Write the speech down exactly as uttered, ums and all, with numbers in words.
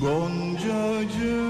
Goncacığım.